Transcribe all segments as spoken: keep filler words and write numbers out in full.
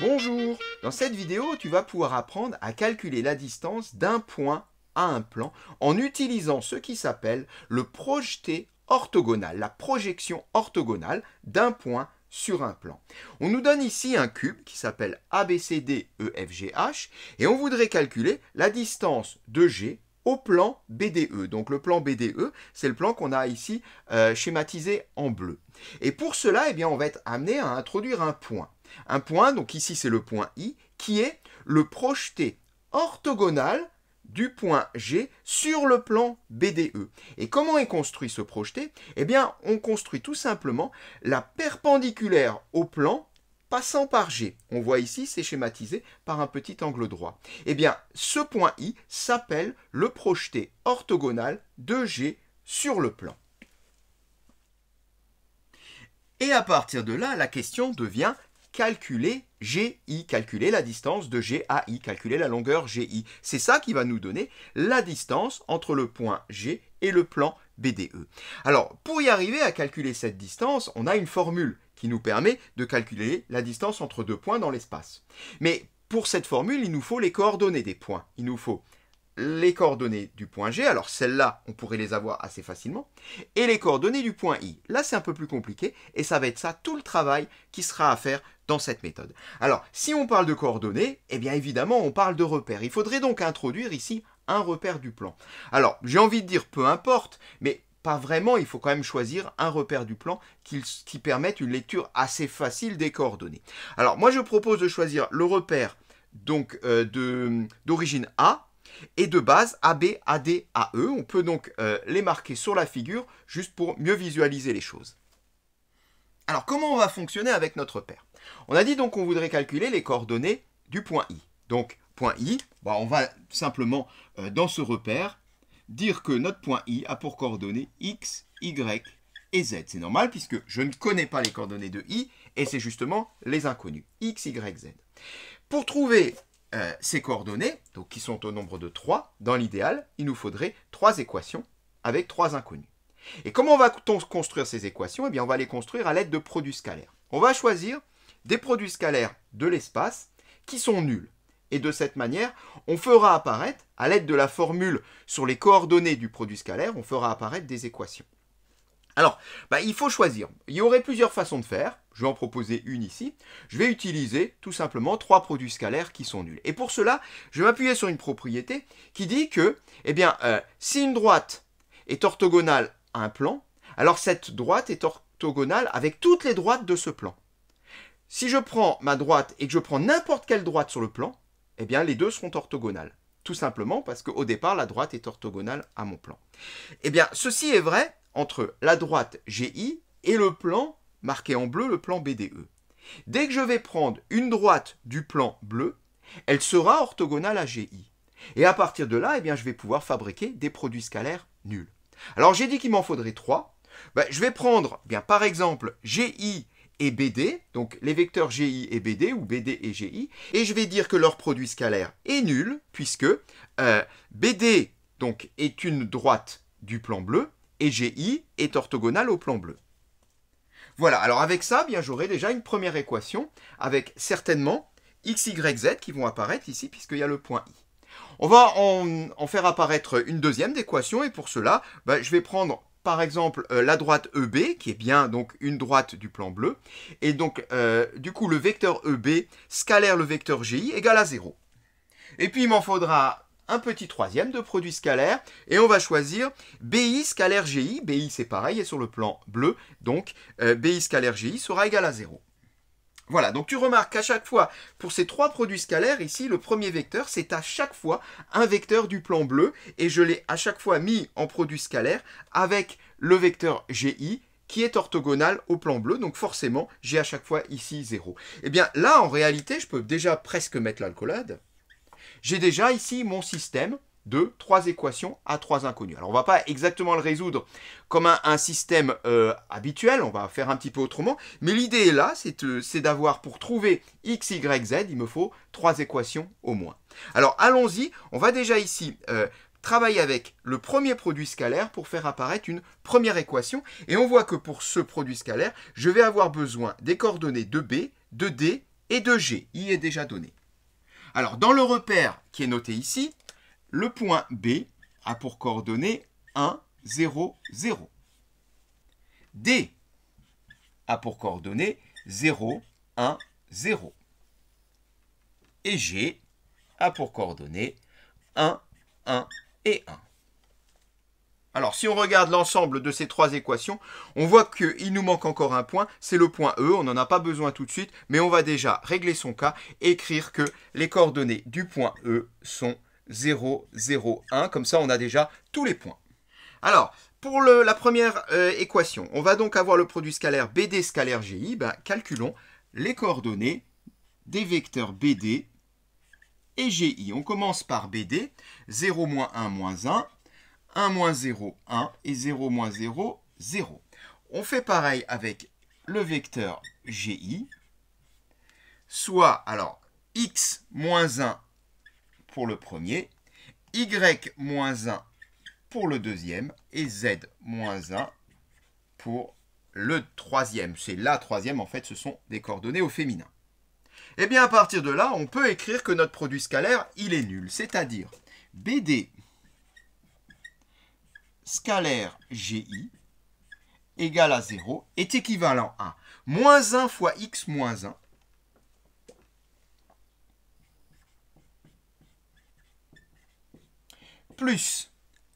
Bonjour! Dans cette vidéo, tu vas pouvoir apprendre à calculer la distance d'un point à un plan en utilisant ce qui s'appelle le projeté orthogonal, la projection orthogonale d'un point sur un plan. On nous donne ici un cube qui s'appelle A B C D E F G H et on voudrait calculer la distance de G au plan B D E. Donc le plan B D E, c'est le plan qu'on a ici euh, schématisé en bleu. Et pour cela, eh bien, on va être amené à introduire un point. Un point, donc ici c'est le point I, qui est le projeté orthogonal du point G sur le plan B D E. Et comment est construit ce projeté? Eh bien, on construit tout simplement la perpendiculaire au plan passant par G. On voit ici, c'est schématisé par un petit angle droit. Eh bien, ce point I s'appelle le projeté orthogonal de G sur le plan. Et à partir de là, la question devient calculer G I, calculer la distance de G à I, calculer la longueur G I. C'est ça qui va nous donner la distance entre le point G et le plan B D E. Alors, pour y arriver à calculer cette distance, on a une formule qui nous permet de calculer la distance entre deux points dans l'espace. Mais pour cette formule, il nous faut les coordonnées des points. Il nous faut les coordonnées du point G, alors celles-là, on pourrait les avoir assez facilement, et les coordonnées du point I. Là, c'est un peu plus compliqué, et ça va être ça, tout le travail qui sera à faire dans cette méthode. Alors, si on parle de coordonnées, eh bien évidemment, on parle de repères. Il faudrait donc introduire ici un repère du plan. Alors, j'ai envie de dire peu importe, mais pas vraiment, il faut quand même choisir un repère du plan qui, qui permette une lecture assez facile des coordonnées. Alors, moi, je propose de choisir le repère donc euh, de d'origine A, et de base A B, A D, A E. On peut donc euh, les marquer sur la figure juste pour mieux visualiser les choses. Alors comment on va fonctionner avec notre repère? On a dit donc qu'on voudrait calculer les coordonnées du point I. Donc point I, bah, on va simplement euh, dans ce repère dire que notre point I a pour coordonnées X, Y et Z. C'est normal puisque je ne connais pas les coordonnées de I et c'est justement les inconnues X, Y, Z. Pour trouver Euh, ces coordonnées, donc qui sont au nombre de trois, dans l'idéal, il nous faudrait trois équations avec trois inconnues. Et comment va-t-on construire ces équations? Eh bien, on va les construire à l'aide de produits scalaires. On va choisir des produits scalaires de l'espace qui sont nuls. Et de cette manière, on fera apparaître, à l'aide de la formule sur les coordonnées du produit scalaire, on fera apparaître des équations. Alors, bah, il faut choisir. Il y aurait plusieurs façons de faire. Je vais en proposer une ici. Je vais utiliser tout simplement trois produits scalaires qui sont nuls. Et pour cela, je vais m'appuyer sur une propriété qui dit que, eh bien, euh, si une droite est orthogonale à un plan, alors cette droite est orthogonale avec toutes les droites de ce plan. Si je prends ma droite et que je prends n'importe quelle droite sur le plan, eh bien, les deux seront orthogonales. Tout simplement parce qu'au départ, la droite est orthogonale à mon plan. Eh bien, ceci est vrai entre la droite G I et le plan marqué en bleu, le plan B D E. Dès que je vais prendre une droite du plan bleu, elle sera orthogonale à G I. Et à partir de là, eh bien, je vais pouvoir fabriquer des produits scalaires nuls. Alors j'ai dit qu'il m'en faudrait trois. Ben, je vais prendre eh bien, par exemple G I et B D, donc les vecteurs G I et B D ou B D et G I, et je vais dire que leur produit scalaire est nul puisque euh, B D donc, est une droite du plan bleu, et G I est orthogonal au plan bleu. Voilà, alors avec ça, bien j'aurai déjà une première équation avec certainement X, Y, Z qui vont apparaître ici puisqu'il y a le point I. On va en, en faire apparaître une deuxième d'équation et pour cela, ben, je vais prendre par exemple euh, la droite E B qui est bien donc une droite du plan bleu et donc euh, du coup le vecteur E B scalaire le vecteur G I égale à zéro. Et puis il m'en faudra un petit troisième de produit scalaire, et on va choisir B I scalaire G I. B I, c'est pareil, et sur le plan bleu, donc euh, B I scalaire G I sera égal à zéro. Voilà, donc tu remarques qu'à chaque fois, pour ces trois produits scalaires, ici, le premier vecteur, c'est à chaque fois un vecteur du plan bleu, et je l'ai à chaque fois mis en produit scalaire avec le vecteur G I, qui est orthogonal au plan bleu, donc forcément, j'ai à chaque fois ici zéro. Et bien là, en réalité, je peux déjà presque mettre l'alcoolade. J'ai déjà ici mon système de trois équations à trois inconnues. Alors, on ne va pas exactement le résoudre comme un, un système euh, habituel, on va faire un petit peu autrement, mais l'idée est là, c'est d'avoir pour trouver X, Y, Z, il me faut trois équations au moins. Alors, allons-y, on va déjà ici euh, travailler avec le premier produit scalaire pour faire apparaître une première équation, et on voit que pour ce produit scalaire, je vais avoir besoin des coordonnées de B, de D et de G. I est déjà donné. Alors, dans le repère qui est noté ici, le point B a pour coordonnées un, zéro, zéro. D a pour coordonnées zéro, un, zéro. Et G a pour coordonnées un, un et un. Alors, si on regarde l'ensemble de ces trois équations, on voit qu'il nous manque encore un point, c'est le point E, on n'en a pas besoin tout de suite, mais on va déjà régler son cas, écrire que les coordonnées du point E sont zéro, zéro, un, comme ça on a déjà tous les points. Alors, pour le, la première euh, équation, on va donc avoir le produit scalaire B D scalaire G I, ben, calculons les coordonnées des vecteurs B D et G I. On commence par B D, zéro, moins un, moins un. un, moins zéro, un et zéro, moins zéro, zéro. On fait pareil avec le vecteur G I, soit alors x, moins un pour le premier, y, moins un pour le deuxième et z, moins un pour le troisième. C'est la troisième, en fait, ce sont des coordonnées au féminin. Et bien, à partir de là, on peut écrire que notre produit scalaire, il est nul, c'est-à-dire B D scalaire G I égale à zéro est équivalent à moins un fois x moins un plus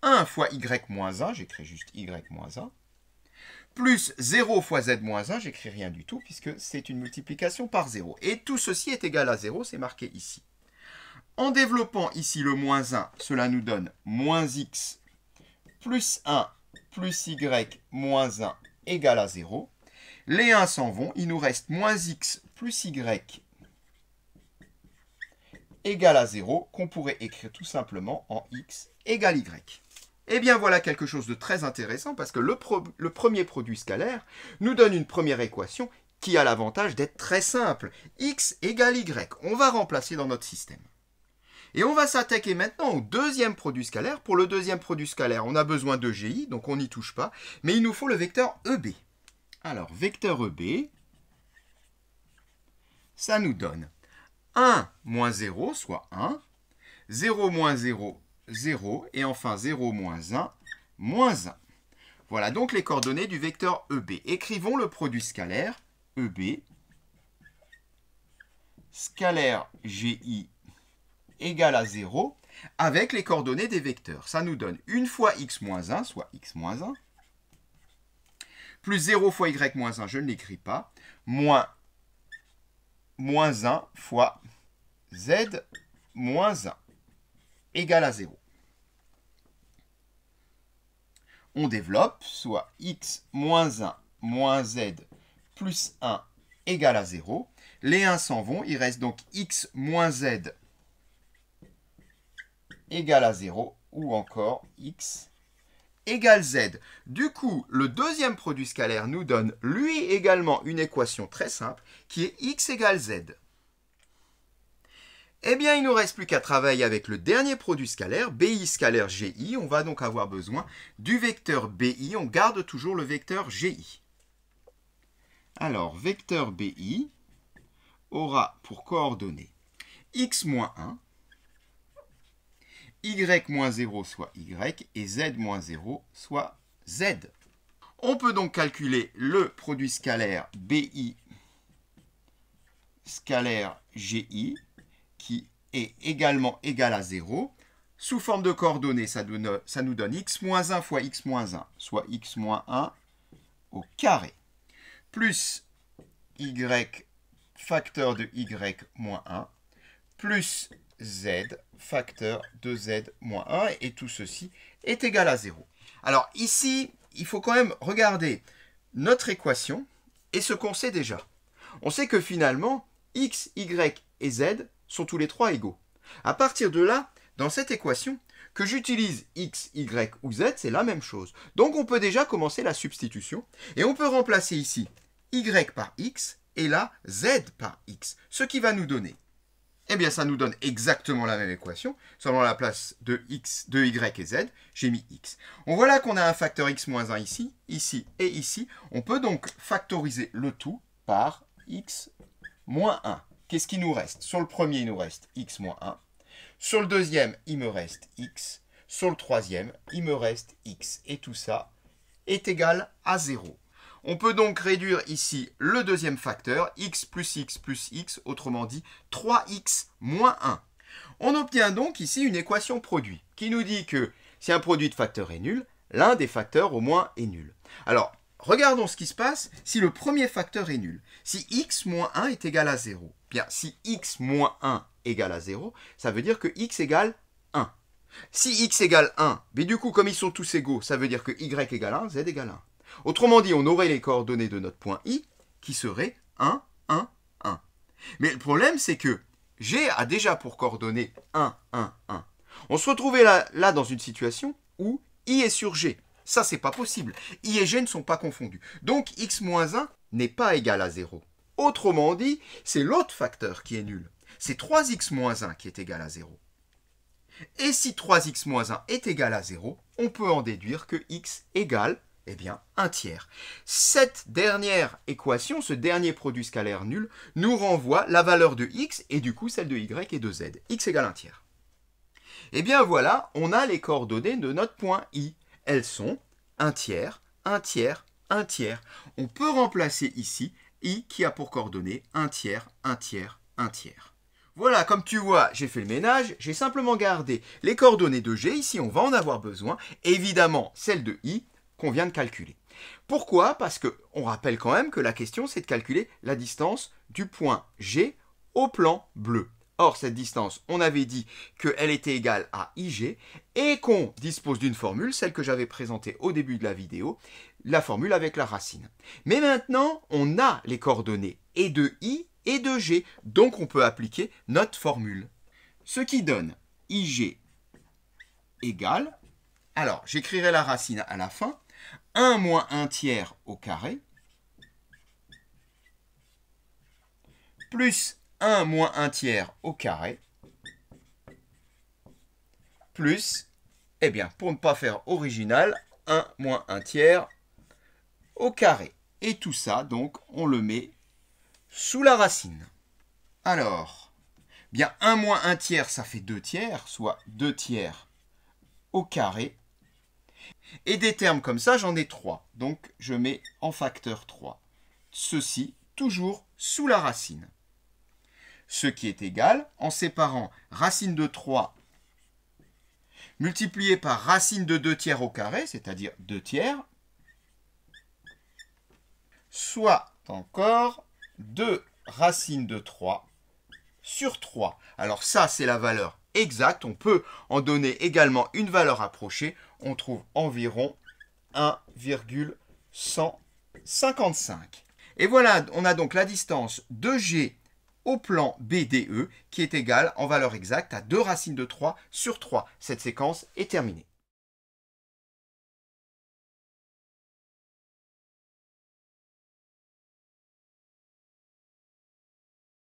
un fois y moins un, j'écris juste y moins un, plus zéro fois z moins un, j'écris rien du tout puisque c'est une multiplication par zéro. Et tout ceci est égal à zéro, c'est marqué ici. En développant ici le moins un, cela nous donne moins x plus un plus y moins un égale à zéro. Les uns s'en vont. Il nous reste moins x plus y égale à zéro, qu'on pourrait écrire tout simplement en x égale y. Et bien voilà quelque chose de très intéressant parce que le, pro, le premier produit scalaire nous donne une première équation qui a l'avantage d'être très simple. X égale y. On va remplacer dans notre système. Et on va s'attaquer maintenant au deuxième produit scalaire. Pour le deuxième produit scalaire, on a besoin de G I, donc on n'y touche pas. Mais il nous faut le vecteur E B. Alors, vecteur E B, ça nous donne un, moins zéro, soit un, zéro, moins zéro, zéro, et enfin zéro, moins un, moins un. Voilà donc les coordonnées du vecteur E B. Écrivons le produit scalaire E B, scalaire G I, égale à zéro, avec les coordonnées des vecteurs. Ça nous donne une fois x moins un, soit x moins un, plus zéro fois y moins un, je ne l'écris pas, moins, moins un fois z moins un, égale à zéro. On développe, soit x moins un moins z plus un, égale à zéro. Les uns s'en vont, il reste donc x moins z égale à zéro, ou encore x égale z. Du coup, le deuxième produit scalaire nous donne, lui, également une équation très simple, qui est x égale z. Eh bien, il ne nous reste plus qu'à travailler avec le dernier produit scalaire, B I scalaire G I. On va donc avoir besoin du vecteur B I. On garde toujours le vecteur G I. Alors, vecteur B I aura pour coordonnées x moins un, y moins zéro soit y et z moins zéro soit z. On peut donc calculer le produit scalaire B I scalaire G I qui est également égal à zéro. Sous forme de coordonnées, ça, donne, ça nous donne x moins un fois x moins un soit x moins un au carré plus y facteur de y moins un plus z facteur de z moins un, et tout ceci est égal à zéro. Alors ici, il faut quand même regarder notre équation et ce qu'on sait déjà. On sait que finalement, x, y et z sont tous les trois égaux. À partir de là, dans cette équation, que j'utilise x, y ou z, c'est la même chose. Donc on peut déjà commencer la substitution et on peut remplacer ici y par x et là z par x, ce qui va nous donner, eh bien, ça nous donne exactement la même équation. Seulement, à la place de x, de y et z, j'ai mis x. On voit là qu'on a un facteur x moins un ici, ici et ici. On peut donc factoriser le tout par x moins un. qu'est-ce qu'il nous reste? Sur le premier, il nous reste x moins un. Sur le deuxième, il me reste x. Sur le troisième, il me reste x. Et tout ça est égal à zéro. On peut donc réduire ici le deuxième facteur, x plus x plus x, autrement dit trois x moins un. On obtient donc ici une équation produit qui nous dit que si un produit de facteurs est nul, l'un des facteurs au moins est nul. Alors, regardons ce qui se passe si le premier facteur est nul. Si x moins un est égal à zéro, bien si x moins un égale à zéro, ça veut dire que x égale un. Si x égale un, mais du coup, comme ils sont tous égaux, ça veut dire que y égale un, z égale un. Autrement dit, on aurait les coordonnées de notre point i qui seraient un, un, un. Mais le problème, c'est que g a déjà pour coordonnées un, un, un. On se retrouvait là, là dans une situation où i est sur g. Ça, c'est pas possible. I et g ne sont pas confondus. Donc, x moins un n'est pas égal à zéro. Autrement dit, c'est l'autre facteur qui est nul. C'est trois x moins un qui est égal à zéro. Et si trois x moins un est égal à zéro, on peut en déduire que x égale, eh bien, un tiers. Cette dernière équation, ce dernier produit scalaire nul, nous renvoie la valeur de x et du coup celle de y et de z. X égale un tiers. Eh bien voilà, on a les coordonnées de notre point i. Elles sont un tiers, un tiers, un tiers. On peut remplacer ici i qui a pour coordonnées un tiers, un tiers, un tiers. Voilà, comme tu vois, j'ai fait le ménage, j'ai simplement gardé les coordonnées de g, ici on va en avoir besoin, évidemment celles de i qu'on vient de calculer. Pourquoi? Parce qu'on rappelle quand même que la question c'est de calculer la distance du point g au plan bleu. Or, cette distance, on avait dit qu'elle était égale à I G et qu'on dispose d'une formule, celle que j'avais présentée au début de la vidéo, la formule avec la racine. Mais maintenant, on a les coordonnées et de I et de G, donc on peut appliquer notre formule. Ce qui donne I G égale, alors j'écrirai la racine à la fin, un moins un tiers au carré, plus un moins un tiers au carré, plus, eh bien, pour ne pas faire original, un moins un tiers au carré. Et tout ça, donc, on le met sous la racine. Alors, bien, un moins un tiers, ça fait deux tiers, soit deux tiers au carré. Et des termes comme ça, j'en ai trois. Donc, je mets en facteur trois. Ceci, toujours sous la racine. Ce qui est égal, en séparant racine de trois multiplié par racine de deux tiers au carré, c'est-à-dire deux tiers, soit encore deux racine de trois sur trois. Alors ça, c'est la valeur exacte. On peut en donner également une valeur approchée. On trouve environ un virgule cent cinquante-cinq. Et voilà, on a donc la distance de G au plan B D E qui est égal en valeur exacte à deux racines de trois sur trois. Cette séquence est terminée.